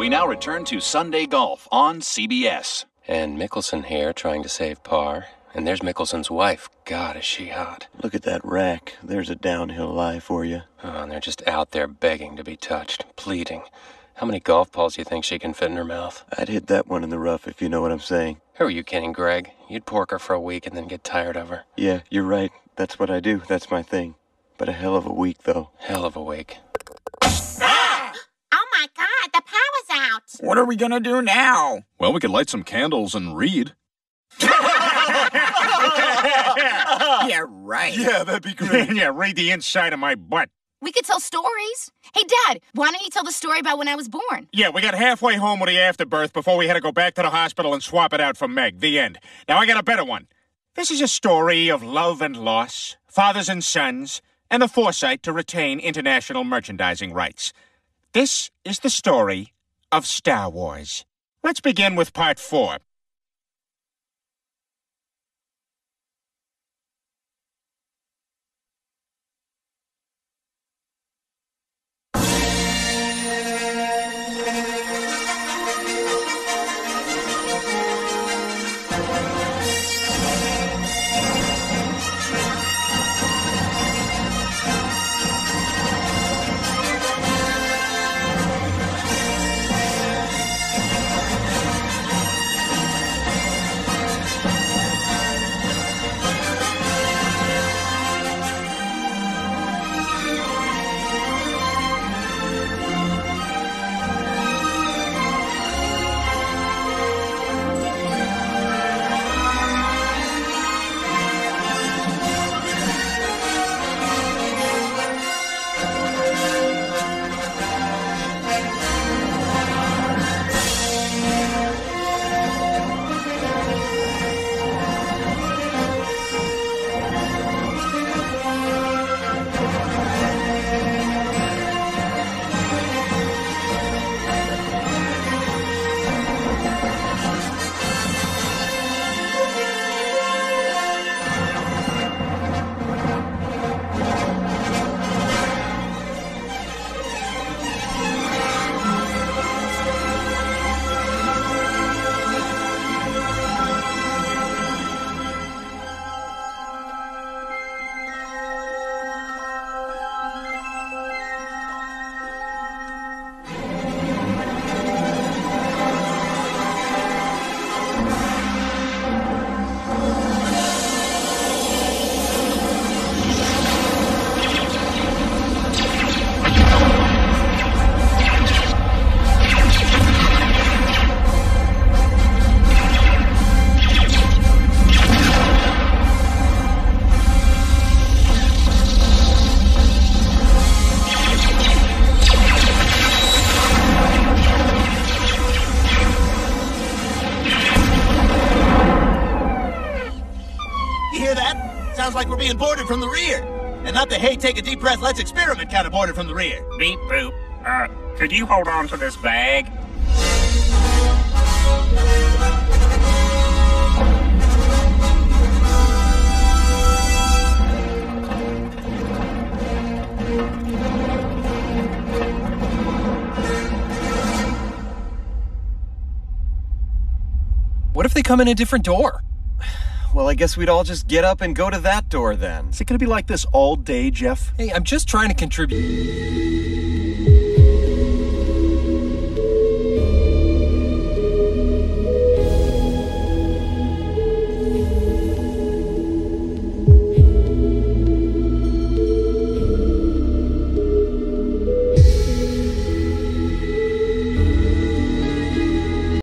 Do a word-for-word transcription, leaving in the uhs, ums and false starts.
We now return to Sunday Golf on C B S. And Mickelson here trying to save par. And there's Mickelson's wife. God, is she hot. Look at that rack. There's a downhill lie for you. Oh, and they're just out there begging to be touched, pleading. How many golf balls do you think she can fit in her mouth? I'd hit that one in the rough, if you know what I'm saying. Who are you kidding, Greg? You'd pork her for a week and then get tired of her. Yeah, you're right. That's what I do. That's my thing. But a hell of a week, though. Hell of a week. Ah! Oh, my God, the power's out. What are we going to do now? Well, we could light some candles and read. Yeah, right. Yeah, that'd be great. Yeah, read the inside of my butt. We could tell stories. Hey, Dad, why don't you tell the story about when I was born? Yeah, we got halfway home with the afterbirth before we had to go back to the hospital and swap it out for Meg. The end. Now I got a better one. This is a story of love and loss, fathers and sons, and the foresight to retain international merchandising rights. This is the story of Star Wars. Let's begin with part four. Like we're being boarded from the rear, and not the hey, take a deep breath, let's experiment kind of boarded from the rear. Beep boop. Uh, could you hold on to this bag? What if they come in a different door? Well, I guess we'd all just get up and go to that door then. Is it gonna be like this all day, Jeff? Hey, I'm just trying to contribute.